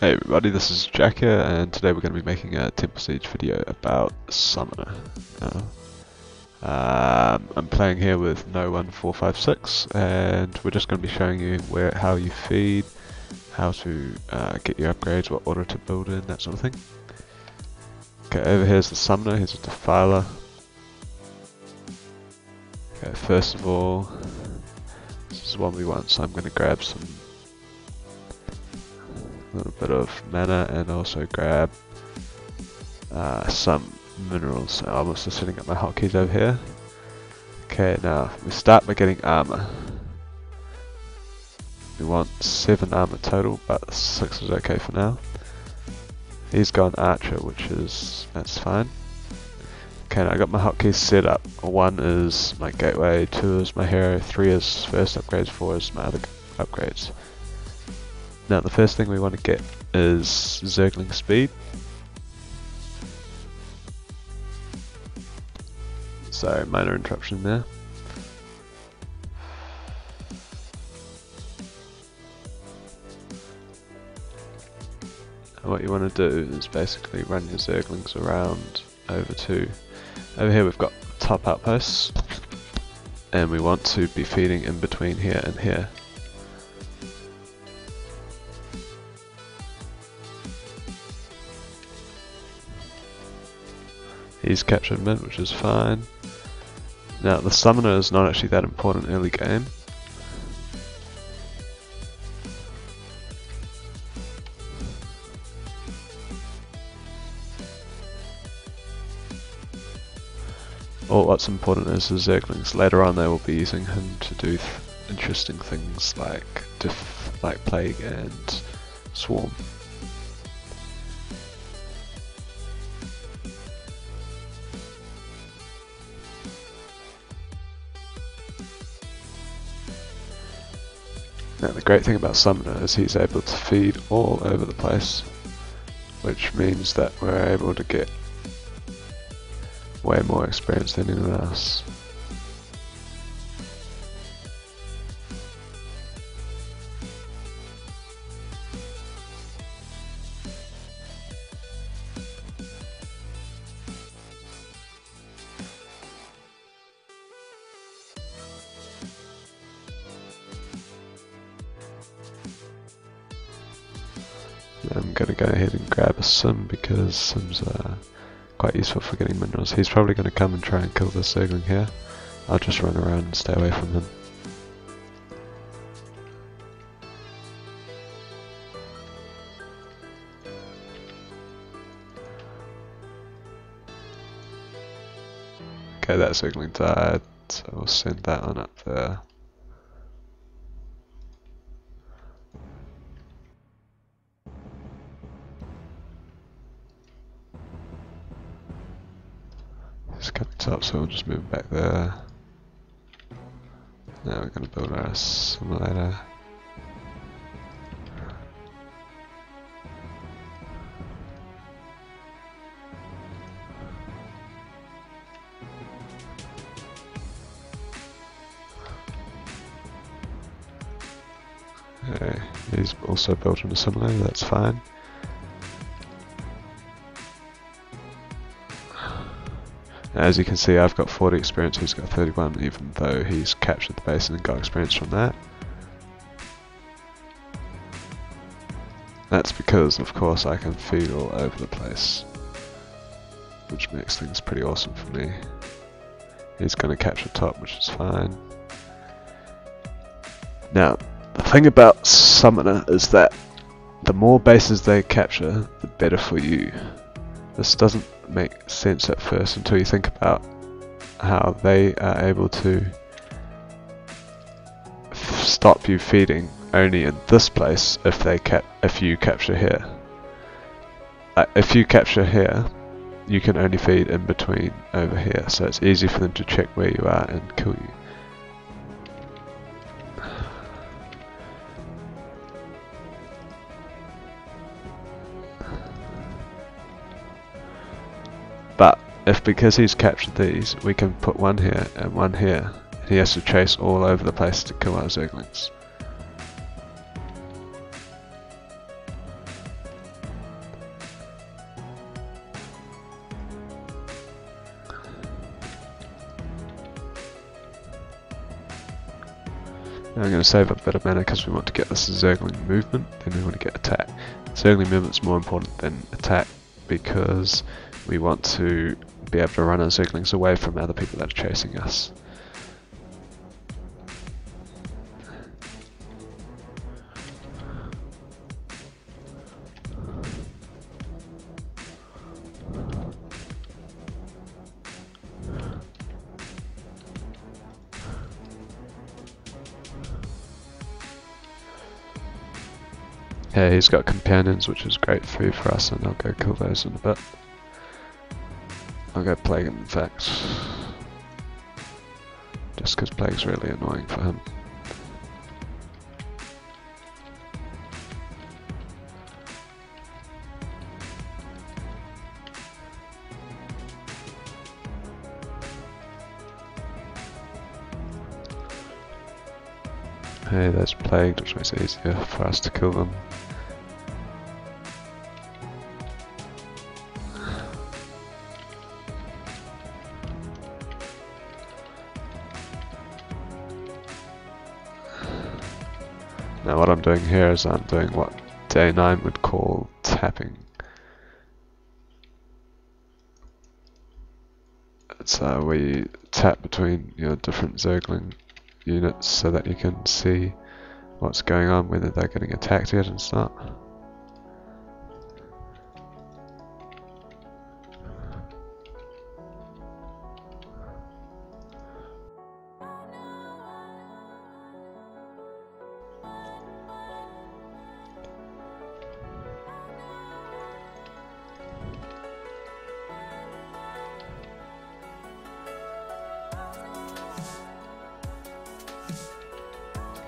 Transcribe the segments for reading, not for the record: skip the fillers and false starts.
Hey everybody, this is Jack here, and today we're going to be making a Temple Siege video about Summoner. I'm playing here with No1456, and we're just going to be showing you how you feed, how to get your upgrades, what order to build in, that sort of thing. Okay, over here's the Summoner, here's the Defiler. Okay, first of all, this is 1v1, so I'm going to grab some little bit of mana and also grab some minerals. So I'm also setting up my hotkeys over here. Okay, now we start by getting armor. We want 7 armor total, but 6 is okay for now. He's gone archer, that's fine. Okay, now I got my hotkeys set up. 1 is my gateway, 2 is my hero, 3 is first upgrades, 4 is my other upgrades. Now the first thing we want to get is Zergling Speed. Sorry, minor interruption there. And what you want to do is basically run your Zerglings around over here we've got top outposts, and we want to be feeding in between here and here. He's captured mid, which is fine. Now the Summoner is not actually that important early game. What's important is the Zerglings. Later on they will be using him to do interesting things like Plague and Swarm. Now the great thing about Summoner is he's able to feed all over the place, which means that we're able to get way more experience than anyone else. I'm going to go ahead and grab a Sim because Sims are quite useful for getting minerals. He's probably going to come and try and kill this Zergling here. I'll just run around and stay away from him. Okay, that Zergling died, so we'll send that on up there. Up, so we'll just move back there. Now we're going to build our simulator. Okay, he's also built in a simulator, that's fine. As you can see, I've got 40 experience, he's got 31, even though he's captured the base and got experience from that. That's because, of course, I can feed all over the place, which makes things pretty awesome for me. He's going to capture top, which is fine. Now, the thing about Summoner is that the more bases they capture, the better for you. This doesn't make sense at first until you think about how they are able to stop you feeding only in this place if you capture here. If you capture here, you can only feed in between over here, so it's easy for them to check where you are and kill you. But if because he's captured these, we can put one here and one here, and he has to chase all over the place to kill our Zerglings. Now we're going to save up a bit of mana because we want to get this Zergling movement, then we want to get attack. Zergling movement's more important than attack because we want to be able to run our Zerglings away from other people that are chasing us. Yeah, he's got companions, which is great food for us, and I'll go kill those in a bit. I'll go plague him, in fact. Just because plague's really annoying for him. Hey, that's plagued, which makes it easier for us to kill them. Now what I'm doing here is I'm doing what Day 9 would call tapping. It's we tap between your different Zergling units so that you can see what's going on, whether they're getting attacked yet and stuff.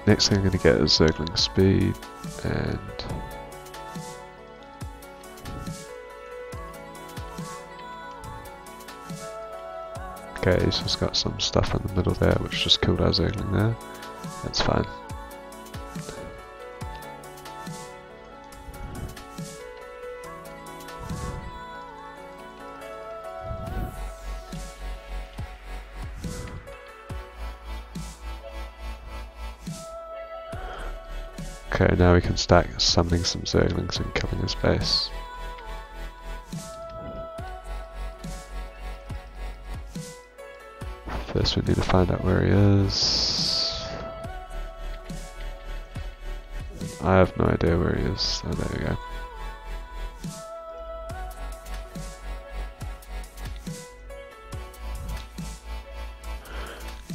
Next thing I'm going to get is Zergling speed, and okay, he's just got some stuff in the middle there which just killed our Zergling there, that's fine. Okay, now we can start summoning some Zerglings and killing his base. First we need to find out where he is. I have no idea where he is. Oh, there we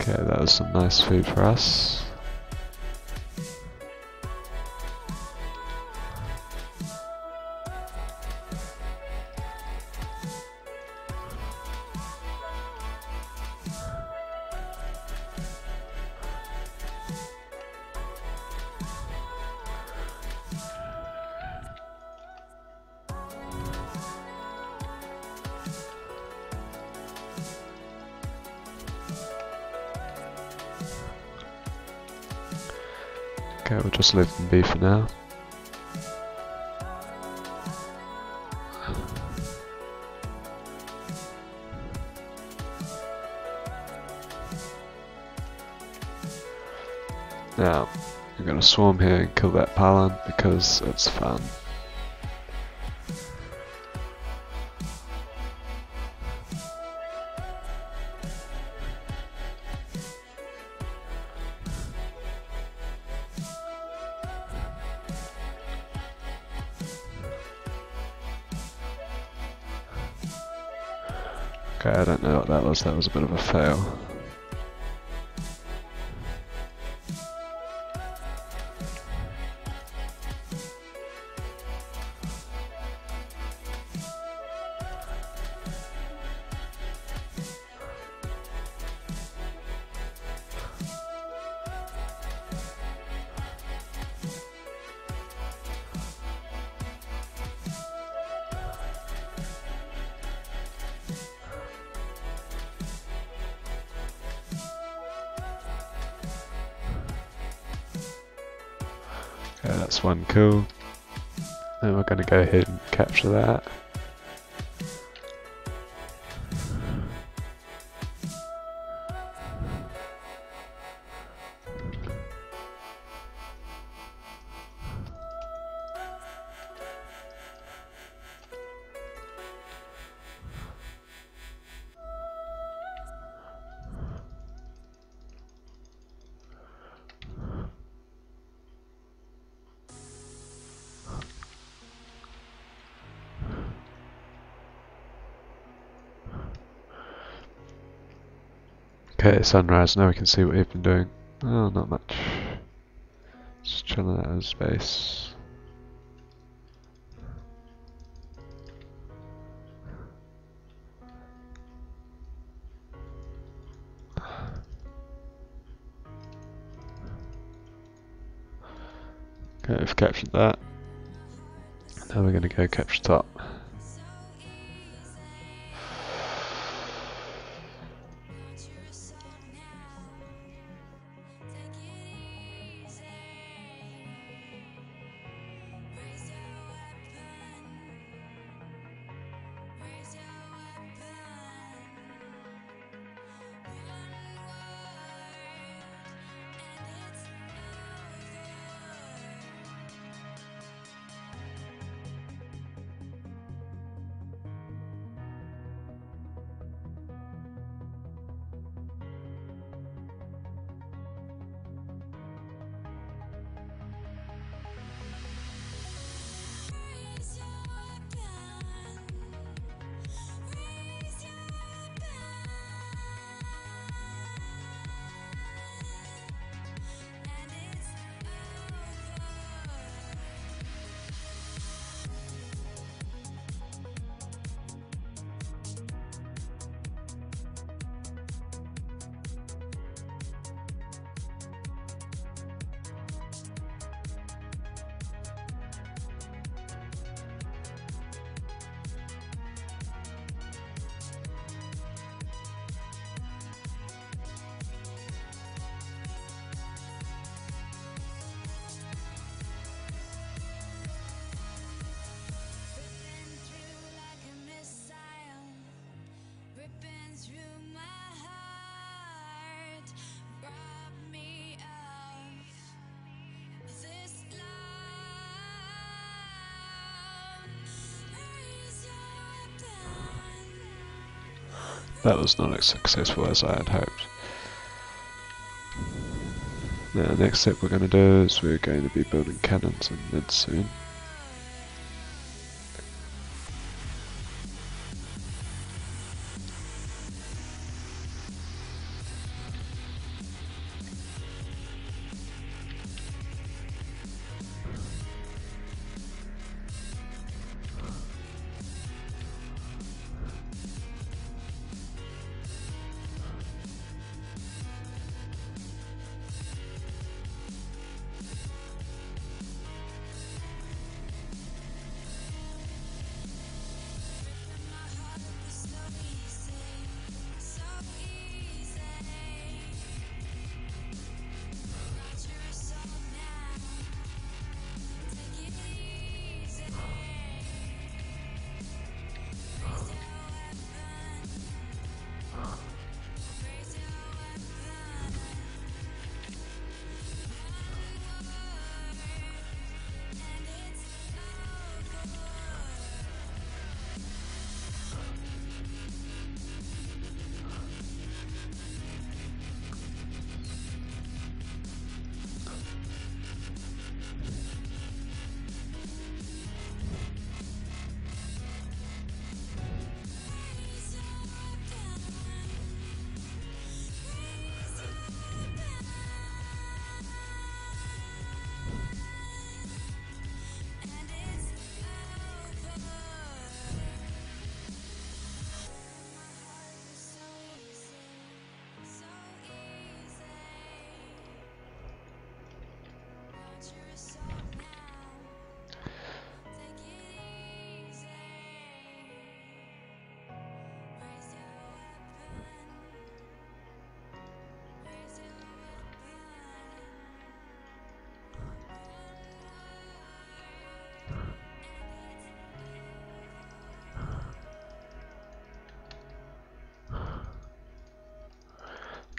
go. Okay, that was some nice food for us. Okay, we'll just leave them be for now. Now, I'm going to swarm here and kill that Pylon because it's fun. Okay, I don't know what that was a bit of a fail. That's one kill, and we're going to go ahead and capture that. Okay, sunrise, now we can see what you've been doing. Oh, not much. Just chilling out of space. Okay, we've captured that. Now we're going to go capture top. That was not as successful as I had hoped. Now, the next step we're going to do is we're going to be building cannons in mid soon.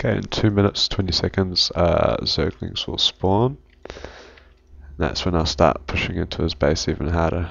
Okay, in 2 minutes, 20 seconds, Zerglings will spawn. And that's when I'll start pushing into his base even harder.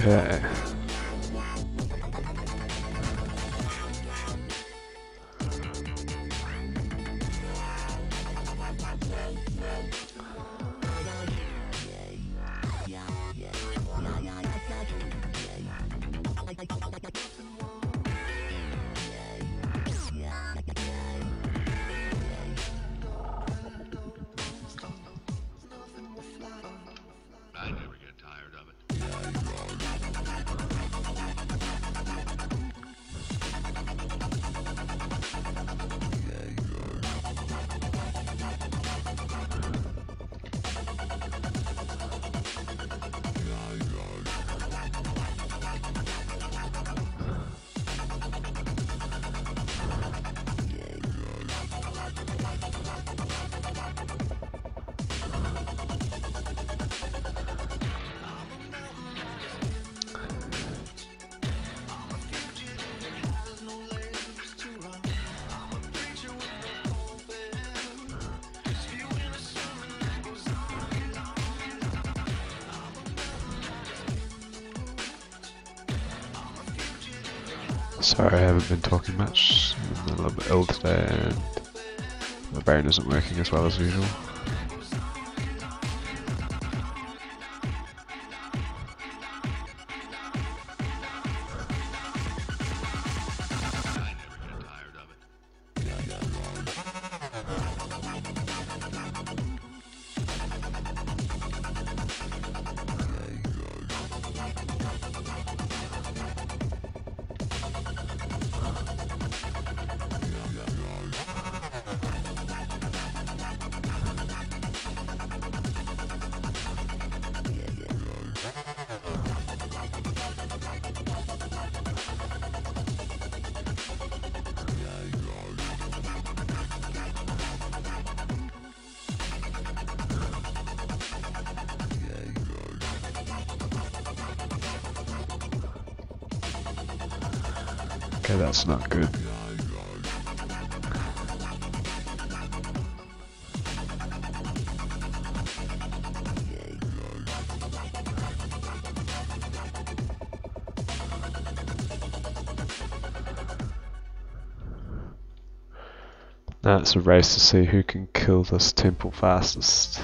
Okay. Sorry, I haven't been talking much. I'm a little bit ill today and my brain isn't working as well as usual. That's not good. Now it's a race to see who can kill this temple fastest.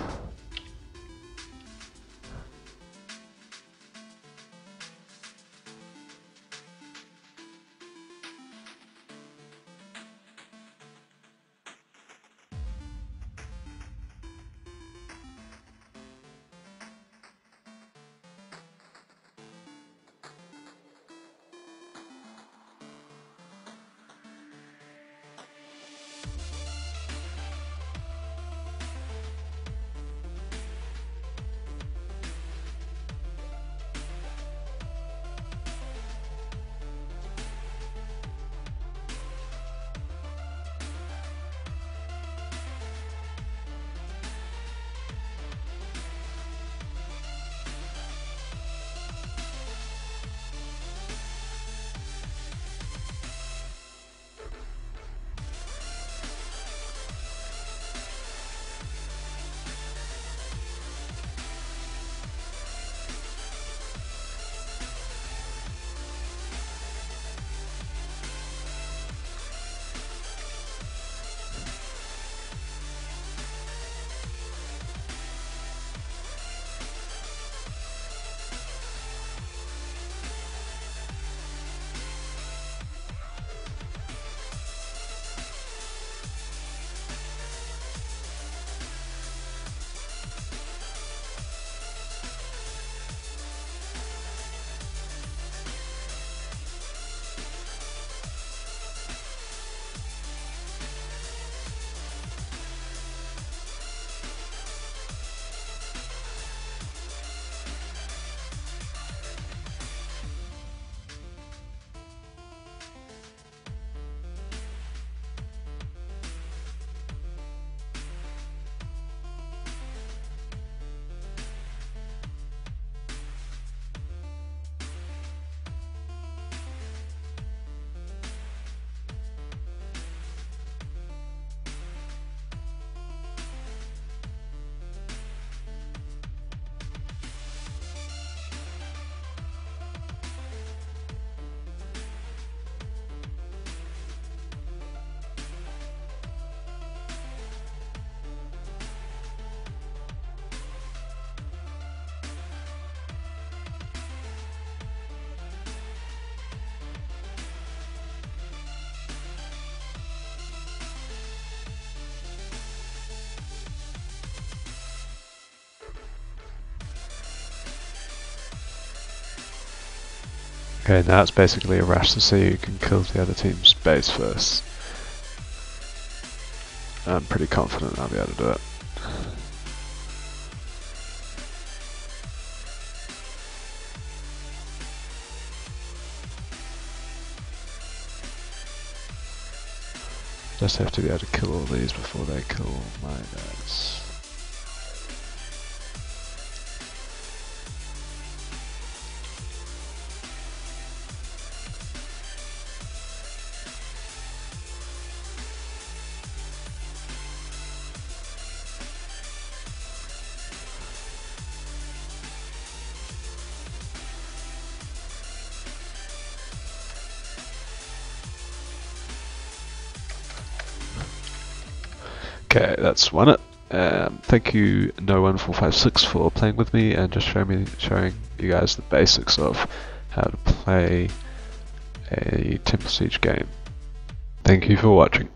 Okay, now it's basically a rash to see who can kill the other team's base first. I'm pretty confident I'll be able to do it. Just have to be able to kill all these before they kill my base. Okay, that's won it. Thank you No1456 for playing with me and just showing you guys the basics of how to play a Temple Siege game. Thank you for watching.